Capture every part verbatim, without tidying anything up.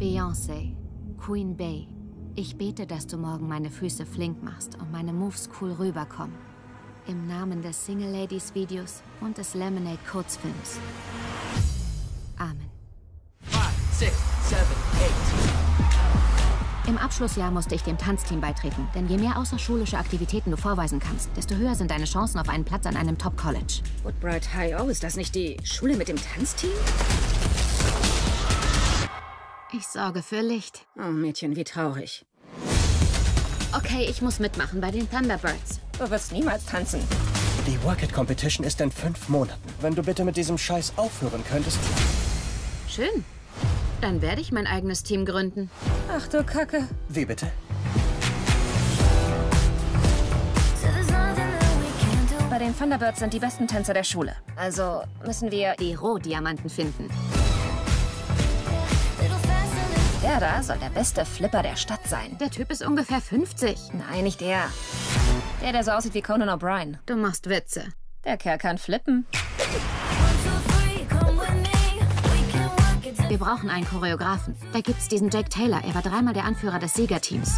Beyoncé, Queen Bey, ich bete, dass du morgen meine Füße flink machst und meine Moves cool rüberkommen. Im Namen des Single Ladies Videos und des Lemonade Kurzfilms. Amen. five, six, seven, eight. Im Abschlussjahr musste ich dem Tanzteam beitreten, denn je mehr außerschulische Aktivitäten du vorweisen kannst, desto höher sind deine Chancen auf einen Platz an einem Top-College. Woodbright High, oh, ist das nicht die Schule mit dem Tanzteam? Ich sorge für Licht. Oh, Mädchen, wie traurig. Okay, ich muss mitmachen bei den Thunderbirds. Du wirst niemals tanzen. Die Work It Competition ist in fünf Monaten. Wenn du bitte mit diesem Scheiß aufhören könntest. Schön. Dann werde ich mein eigenes Team gründen. Ach du Kacke. Wie bitte? Bei den Thunderbirds sind die besten Tänzer der Schule. Also müssen wir die Rohdiamanten finden. Der da soll der beste Flipper der Stadt sein. Der Typ ist ungefähr fünfzig. Nein, nicht der. Der, der so aussieht wie Conan O'Brien. Du machst Witze. Der Kerl kann flippen. Wir brauchen einen Choreografen. Da gibt's diesen Jake Taylor. Er war dreimal der Anführer des Siegerteams.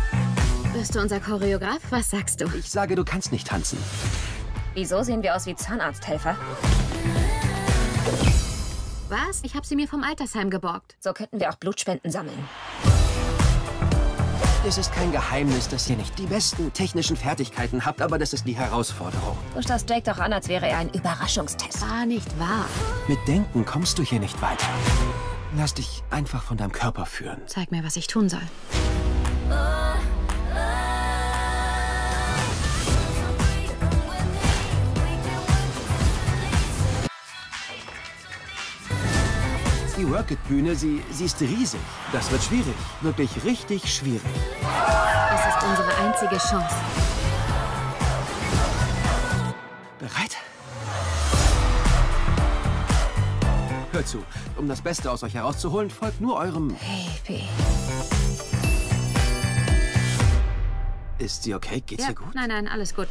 Bist du unser Choreograf? Was sagst du? Ich sage, du kannst nicht tanzen. Wieso sehen wir aus wie Zahnarzthelfer? Was? Ich habe sie mir vom Altersheim geborgt. So könnten wir auch Blutspenden sammeln. Es ist kein Geheimnis, dass ihr nicht die besten technischen Fertigkeiten habt, aber das ist die Herausforderung. Du starrst Jake doch an, als wäre er ein Überraschungstest. War nicht wahr. Mit Denken kommst du hier nicht weiter. Lass dich einfach von deinem Körper führen. Zeig mir, was ich tun soll. Die Work-It-Bühne, sie, sie ist riesig. Das wird schwierig. Wirklich richtig schwierig. Das ist unsere einzige Chance. Bereit? Hört zu, um das Beste aus euch herauszuholen, folgt nur eurem... Baby. Ist sie okay? Geht's ihr gut? Nein, nein, alles gut.